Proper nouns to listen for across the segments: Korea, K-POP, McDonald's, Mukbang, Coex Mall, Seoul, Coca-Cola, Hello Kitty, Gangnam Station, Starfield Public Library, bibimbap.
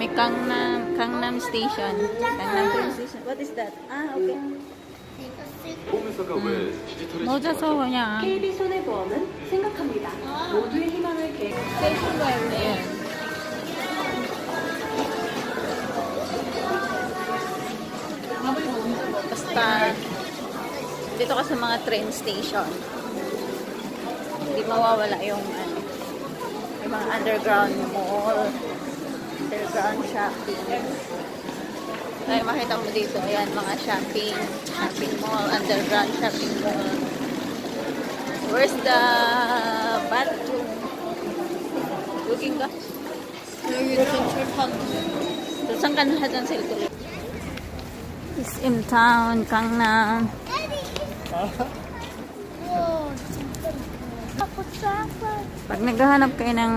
kami Gangnam Station. Gangnam Station. What is that? Ah, okay. 모자서 그냥 KB 손해보험은 생각합니다. 모두의 희망을 계획. 세이프로 했네. Basta dito ka sa mga train station, hindi mawawala yung mga underground mall, underground shopping. Kaya makita mo dito, ayan, mga shopping mall, underground shopping mall. Where's the bathroom? Looking ka? Saan ka na dyan sila? It's in town, Gangnam. Pag naghahanap kayo ng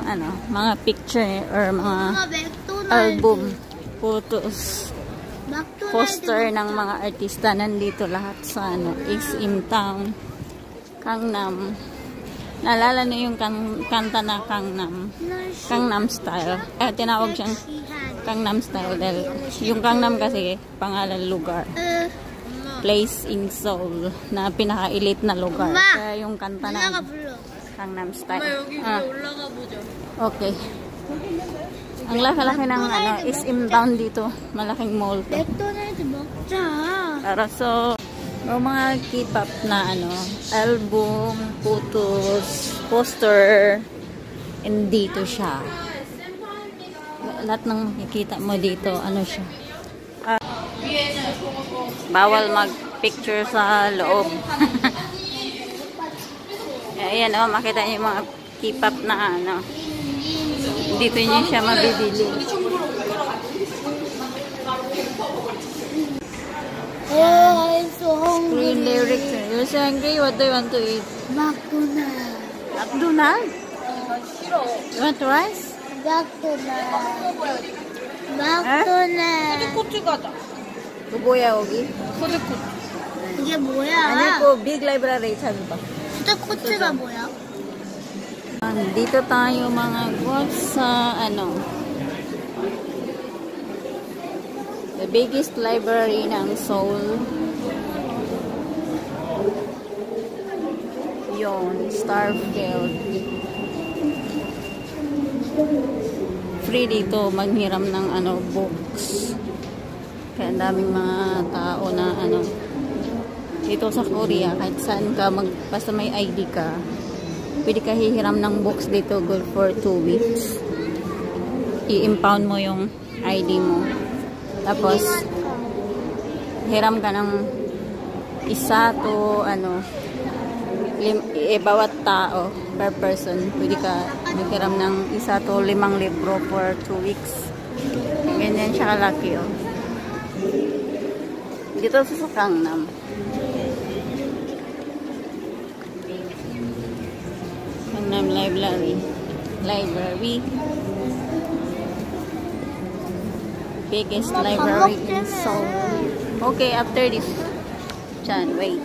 mga picture or mga album, photos, poster ng mga artista, nandito lahat sa is in town, Gangnam. Naalala niyo yung kanta na Gangnam? Gangnam Style. Eh, tinawag siyang Gangnam Style. Yung Gangnam kasi pangalan lugar. Place in Seoul na pinaka-elite na lugar. Kaya yung kanta na Gangnam Style. Okay. Ang laki-laki ng is inbound dito. Malaking mall to. Para so mga K-pop na album, photos, poster, and dito siya. Lahat ng makikita mo dito, siya. Bawal mag-picture sa loob. Ayan, makita niyo yung mga K-pop na Dito niyo siya mabibili. I'm so hungry. Screen lyrics. You're so hungry? What do you want to eat? McDonald's. McDonald's? You want rice? 막도나 고추가다. 그 뭐야 여기? 고추. 이게 뭐야? 아니 그 빅 라이브러리 찾아봐. 진짜 고추가 뭐야? Dito tayo mga guys sa the biggest library ng Seoul. Yon, Starfield. Free dito maghiram ng books. Kaya daming mga tao na dito sa Korea, kahit saan ka basta may ID ka, pwede ka hihiram ng books dito, good for 2 weeks. I-impound mo yung ID mo, tapos hiram ka ng isa to bawat tao per person, pwede ka maghiram ng 1 to 5 libro for 2 weeks. Ganyan siya kalaki dito sa Gangnam. Gangnam library, biggest library in Seoul. Okay, after this chan, wait.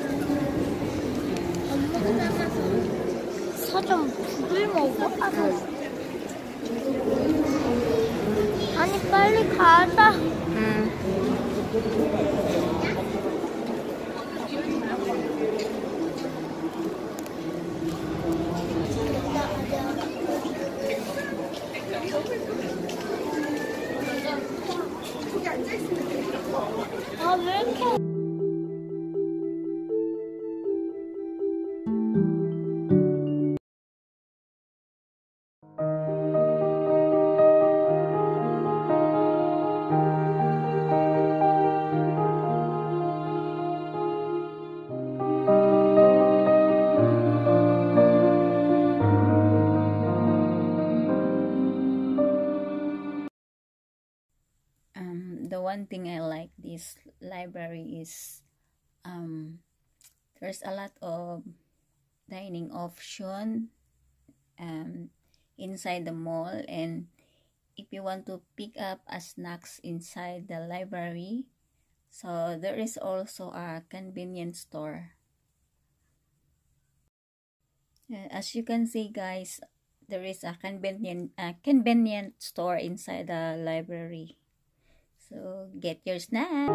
사전 국을 먹어? 아니 빨리 가자. 아 왜 이렇게 one thing I like this library is there's a lot of dining option inside the mall, and if you want to pick up a snacks inside the library, so there is also a convenience store. As you can see guys, there is a convenient store inside the library. So get your snack.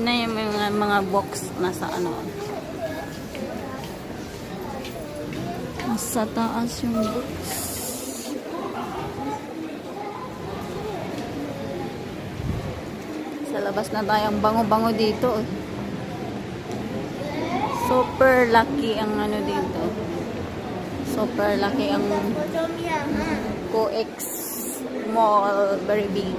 Na yung mga box na sa ano. Nasa taas yung box. Sa labas na tayong bango-bango dito. Super lucky ang ano dito. Super lucky ang Coex Mall. Very big.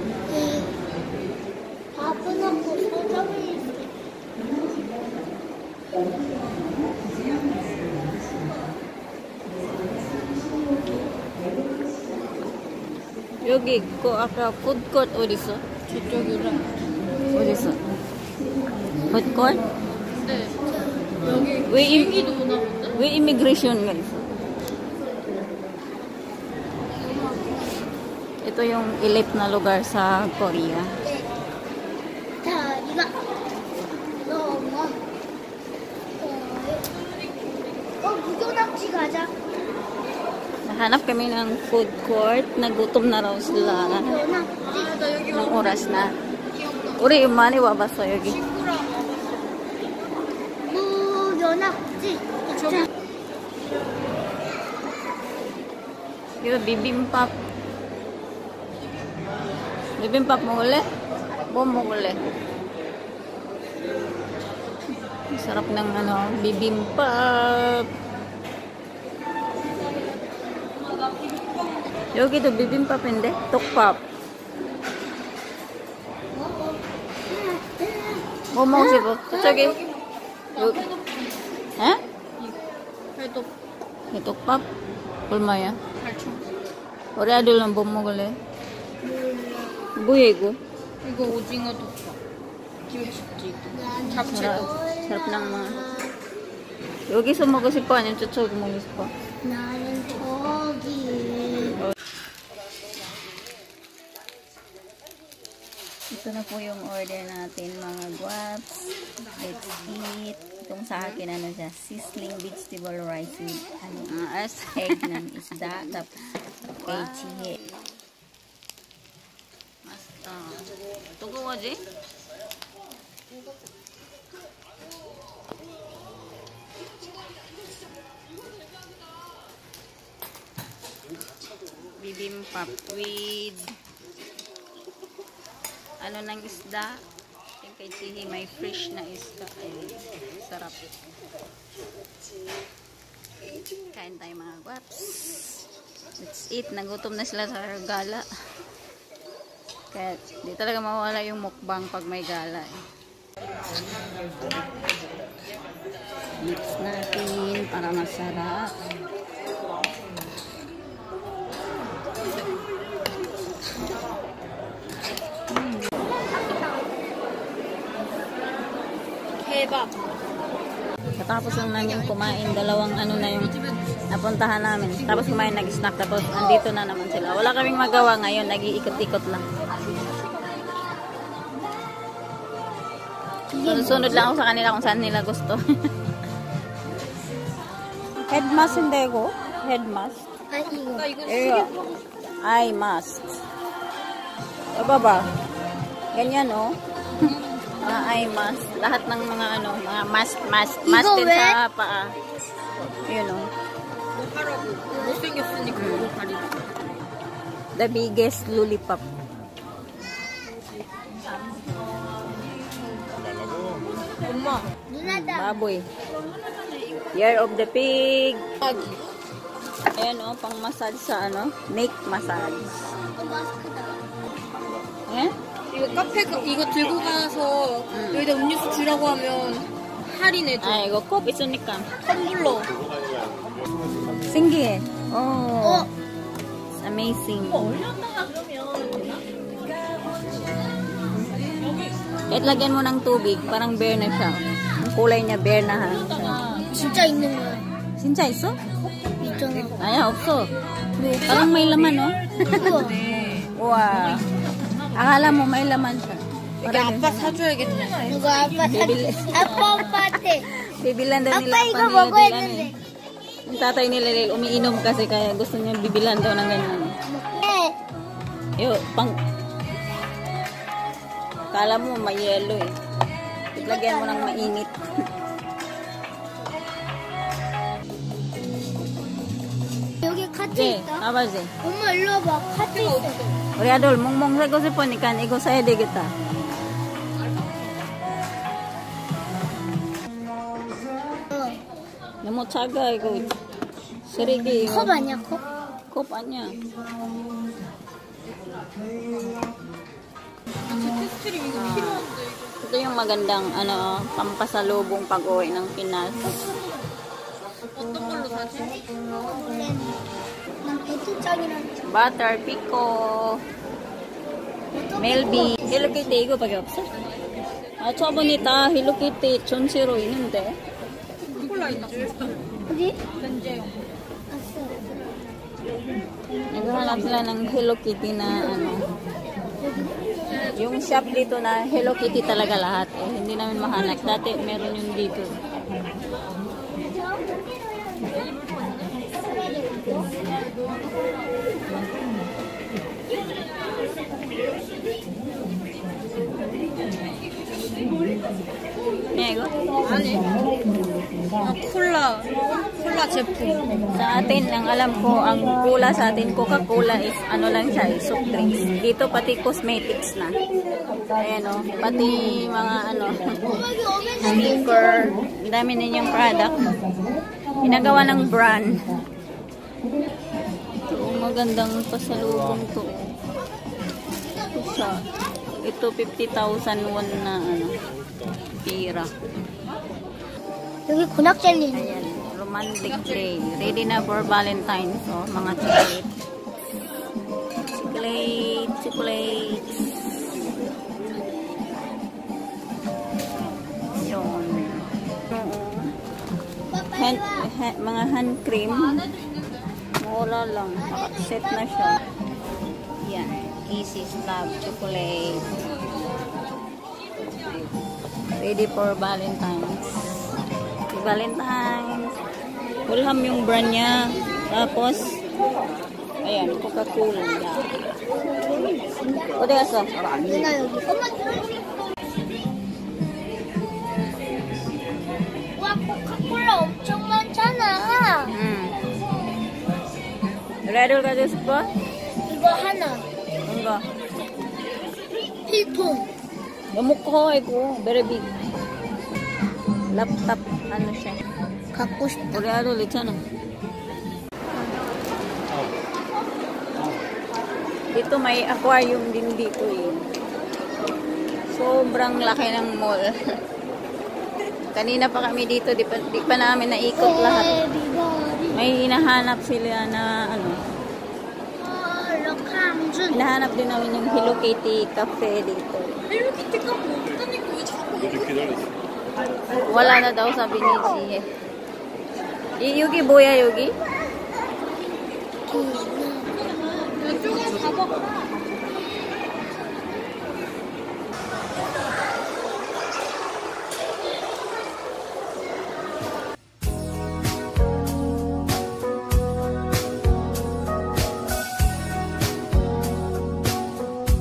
여기 그 아까 풋꽃 어디서? 저쪽이랑 어디서? 풋꽃? 네. 여기 외인기도 나온다. 왜 이미그레이션 가있어? Ito yung ilip na lugar sa Korea. Gaja. Nahanap kami ng food court. Nagutom na raw sila. Nang oras na. Uri, umani wabasa yogi. Yung bibimbap. Bibimbap mo uli? Bom mo uli. Sarap ng ano, bibimbap. 여기도 비빔밥인데? 떡밥. 뭐 먹지? 뭐? 저기. 에? 회떡. 회떡밥? 얼마야? 8,000원. 우리 아들은 뭐 먹을래? 뭐야 이거? 이거 오징어 떡밥. 김치찌개. 잡채떡. 잡채랑 여기서 먹고 싶어? 아니면 저쪽에 먹고 싶어? 나는 저기. Ito na po yung order natin mga guwaps. Let's eat. Itong sa akin ano siya, sizzling vegetable rice with ano, egg ng isda. Tapos kay chihe. Basta. Ito ko waji? Bibimbap with ano ng isda. Kay Chihi may fresh na isda. Ay, sarap. Kain tayo mga guwaps. Let's eat. Nagutom na sila sa gala. Kaya di talaga mawala yung mukbang pag may gala. Mix natin para masarap. Tapos lang namin kumain, dalawang ano na yung napuntahan namin. Tapos kumain, nag-snack, tapos nandito na naman sila. Wala kaming magawa ngayon, nag-iikot-ikot lang. Sunod lang ako sa kanila kung saan nila gusto. Head mask hindi ko. Head mask. Eye mask. O baba, ganyan o. Mga eye mask. Lahat ng mga ano, mga mask din sa paa. Yun o. The biggest lollipop. Baboy. Year of the pig. Ayan o, pang massage sa ano, neck massage. Eh? 이거 카페 이거 들고 가서 여기다 음료수 주라고 하면 할인해줘. 아 이거 컵 있으니까. 텀블러. 신기해. Oh, it's amazing. Kahit lagyan mo ng tubig, parang bear na siya. Ang kulay niya, bear na ha. Sincha 있는 거야. Sincha 있어? 있잖아. 아니야, 없어. Parang may laman, no? Wow. Akala mo, may laman siya. Parang apat 사줘야겠다. 누가 apat? 아빠한테. Bibilan daw nila. Apa ikaw bagoy nila. Yung tatay nila umiinom kasi kaya gusto niya bibilan daw ng ganyan. Yo, pang... Kala mo, may yelo eh. Lagyan mo ng mainit. 여기 카트 있다. 아버지. 엄마 일로 와봐. 카트 있어. 우리 아들 멍멍 살고 싶으니까 이거 사야 되겠다. 너무 작아 이거. 쓰레기. 컵 아니야 컵? 컵 아니야. Ito yung magandang ano, pampasalubong pag-uwi ng Pinas. Butter pico. Melby. Hello Kitty 이거 밖에 없어? 아, 저번에 다 Hello Kitty 전시로 있는데. 콜라 있나? 어디? 전재용. Naghahanap sila ng Hello Kitty na ano. Yung shop dito na Hello Kitty talaga lahat. Eh, hindi namin mahanap. Dati meron yung dito. Ano yun? Ano? Cola 제품. Sa atin, ang alam ko, ang cola sa atin, Coca-Cola is ano lang siya, soft drinks. Dito pati cosmetics na. Ayan o, pati mga ano, sticker. Ang dami din yung product. Pinagawa ng brand. Ito, magandang pasalubong to. Ito siya. Ito, 50,000 won na ano, pira. 여기 군악 젤리 있네. Romantic day. Ready na for Valentine's. So, mga chocolate. Chocolate. Yun. Mga hand cream. Wala lang. Set na siya. Yan. Easy slab. Chocolate. Ready for Valentine's. Valentine's. Ulham yung brand niya. Tapos, ayan, Coca-Cola. O, di aso. Wow, Coca-Cola 엄청 많잖아. 레드를 가지고 싶어? 이거 하나. 뭔가? 필통. 너무 커, 이거. Very big. Laptop, ano siya. 갖고 싶다. 우리 아들 있잖아. Dito may aquarium din dito eh. Sobrang laki ng mall. Kanina pa kami dito, di pa namin naikot lahat. May hinahanap sila na ano. Hinahanap din namin yung Hello Kitty Cafe dito. Hello Kitty Cafe? Wala na daw sabi ni Ji. Yugi boya, Yugi?